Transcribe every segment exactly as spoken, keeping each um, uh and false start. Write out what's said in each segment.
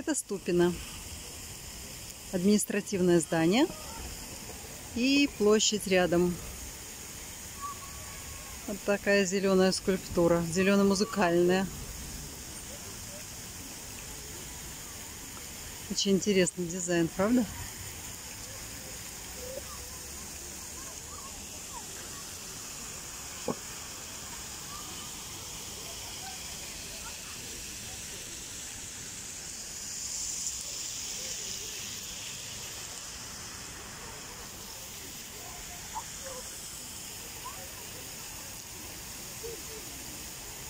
Это Ступино. Административное здание и площадь рядом. Вот такая зеленая скульптура, зелено-музыкальная. Очень интересный дизайн, правда?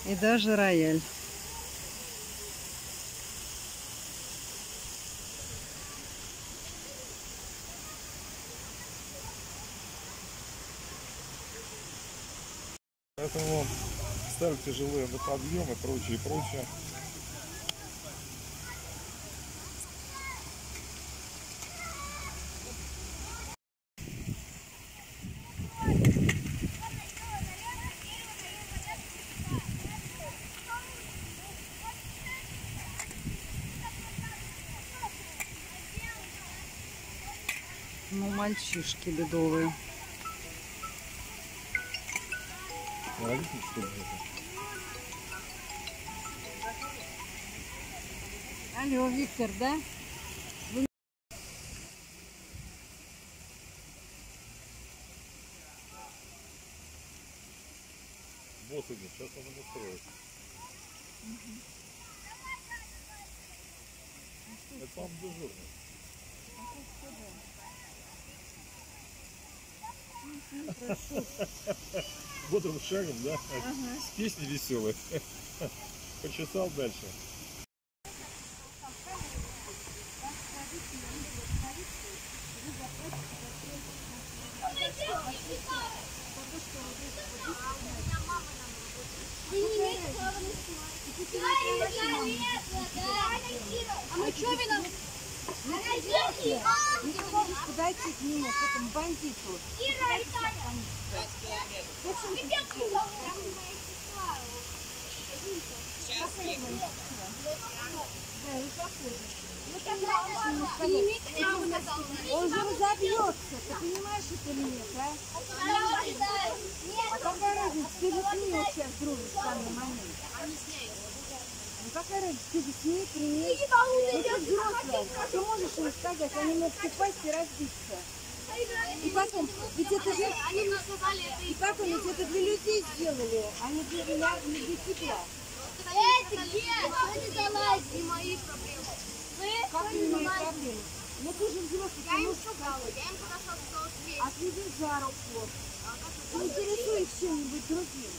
И даже рояль. Поэтому ставят тяжелые водоподъем и прочее, и прочее. Ну, мальчишки бедовые. Алло, Виктор, да? Вы... Вот он, сейчас он его строит. Угу. Это он дежурный. Бодрым шагом, да? Ага. С песней веселой. Почесал дальше. А мы что виноваты? Подойти к нему, к этому бандиту. Он же разобьется, ты понимаешь это или нет, а? А какая разница, ты же к нему сейчас дружишь в данный момент. Ну какая разница, ты же с ней принес. Ну ты взрослая, ты можешь им сказать, они могут упасть и разбиться. И потом, ведь это же, и потом, ведь это для людей сделали, а не для, для тебя. Эти где? Что не залазит? Не мои проблемы. Как не мои проблемы? Ну ты же взрослый, ты можешь сказать. Я им подошла, сказала, что есть. А ты держи руку. Интересуй чем-нибудь другим.